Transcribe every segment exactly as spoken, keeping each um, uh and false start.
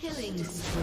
Killing spree.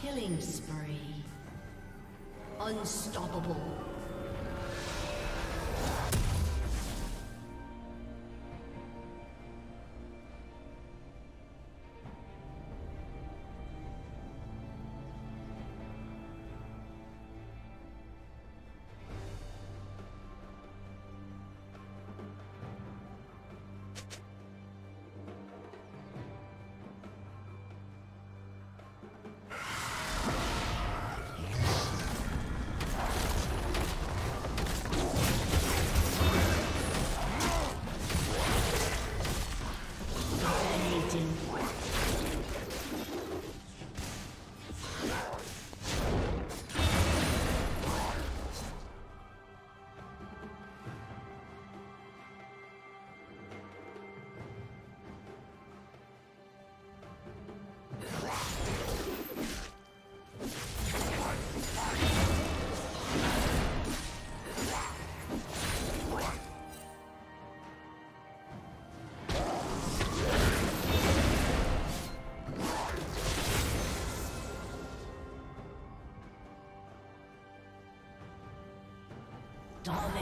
Killing spree. Unstoppable.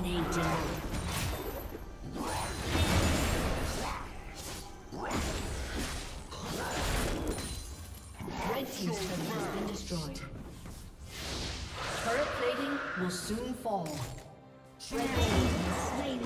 Dominating. Soon fall. Red team has slain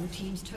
the team's